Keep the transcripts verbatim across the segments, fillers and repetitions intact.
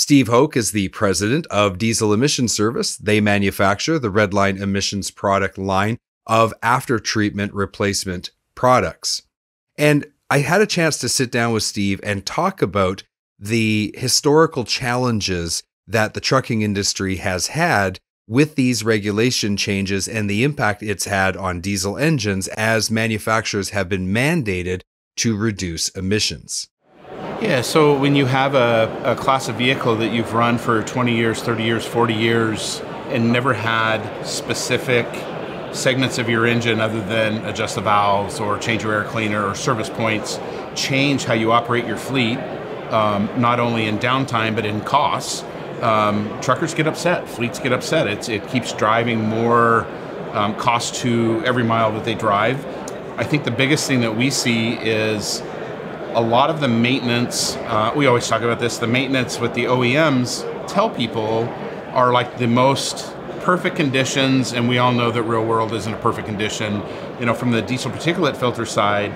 Steve Hoke is the president of Diesel Emissions Service. They manufacture the Redline Emissions product line of after-treatment replacement products. And I had a chance to sit down with Steve and talk about the historical challenges that the trucking industry has had with these regulation changes and the impact it's had on diesel engines as manufacturers have been mandated to reduce emissions. Yeah, so when you have a, a class of vehicle that you've run for twenty years, thirty years, forty years, and never had specific segments of your engine other than adjust the valves or change your air cleaner or service points, change how you operate your fleet, um, not only in downtime but in costs, um, truckers get upset, fleets get upset. It's, it keeps driving more um, cost to every mile that they drive. I think the biggest thing that we see is a lot of the maintenance, uh, we always talk about this, the maintenance with the O E Ms tell people are like the most perfect conditions, and we all know that real world isn't a perfect condition. You know, from the diesel particulate filter side,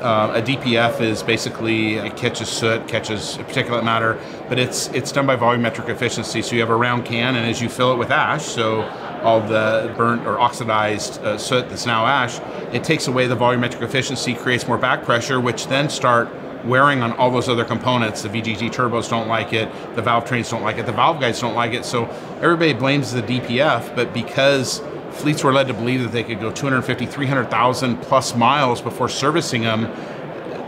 uh, a D P F is basically, it catches soot, catches particulate matter, but it's it's done by volumetric efficiency. So you have a round can, and as you fill it with ash, so all the burnt or oxidized uh, soot that's now ash, it takes away the volumetric efficiency, creates more back pressure, which then start wearing on all those other components. The V G T turbos don't like it, the valve trains don't like it, the valve guides don't like it, so everybody blames the D P F, but because fleets were led to believe that they could go two hundred fifty, three hundred thousand plus miles before servicing them,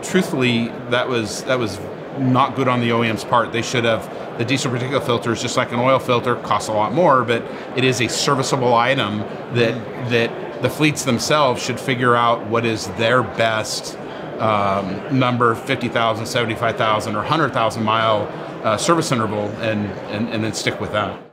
truthfully, that was, that was not good on the O E M's part. They should have, the diesel particulate filter is just like an oil filter, costs a lot more, but it is a serviceable item that, that the fleets themselves should figure out what is their best Um, number, fifty thousand, seventy-five thousand, or one hundred thousand mile uh, service interval, and, and, and then stick with that.